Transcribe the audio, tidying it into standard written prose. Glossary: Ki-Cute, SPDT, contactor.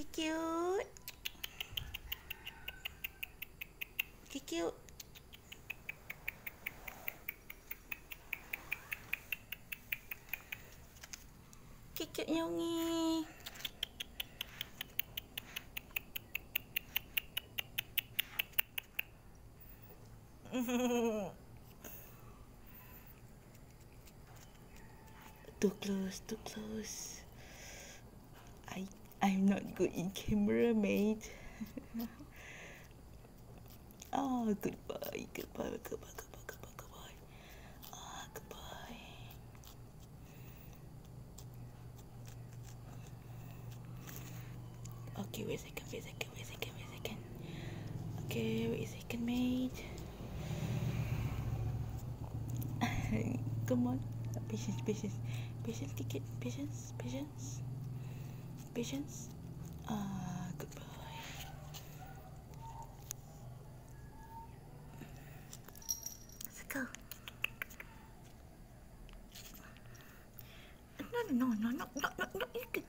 Ki-Cute. Ki-Cute. Ki-Cute nyongi. Too close, too close. I'm not good in camera, mate. Oh, goodbye, goodbye, goodbye, goodbye, goodbye, goodbye. Ah, goodbye. Okay, wait a second, wait a second, wait a second, wait a second. Okay, wait a second, mate. Come on, patience, patience, patience, ticket, patience, patience. Patience. Ah, goodbye. Let's go. No, no, no, no, no, no, no.